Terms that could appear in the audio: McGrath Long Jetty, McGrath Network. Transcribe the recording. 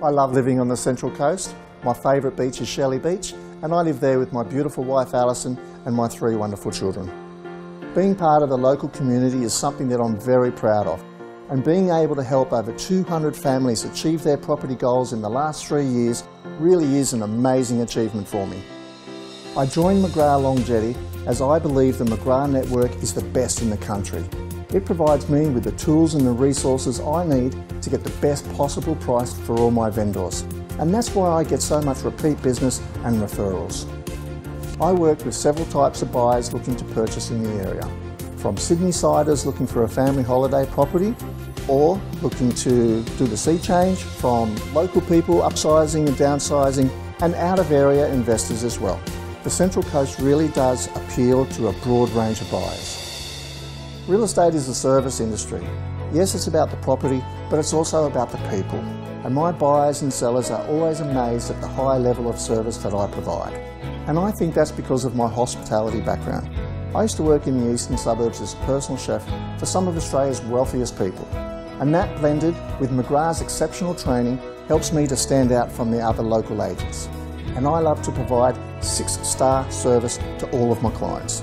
I love living on the Central Coast. My favourite beach is Shelley Beach, and I live there with my beautiful wife Alison and my three wonderful children. Being part of the local community is something that I'm very proud of, and being able to help over 200 families achieve their property goals in the last 3 years really is an amazing achievement for me. I joined McGrath Long Jetty as I believe the McGrath Network is the best in the country. It provides me with the tools and the resources I need to get the best possible price for all my vendors. And that's why I get so much repeat business and referrals. I work with several types of buyers looking to purchase in the area, from Sydneysiders looking for a family holiday property, or looking to do the sea change, from local people upsizing and downsizing, and out of area investors as well. The Central Coast really does appeal to a broad range of buyers. Real estate is a service industry. Yes, it's about the property, but it's also about the people. And my buyers and sellers are always amazed at the high level of service that I provide. And I think that's because of my hospitality background. I used to work in the eastern suburbs as a personal chef for some of Australia's wealthiest people. And that, blended with McGrath's exceptional training, helps me to stand out from the other local agents. And I love to provide 6-star service to all of my clients.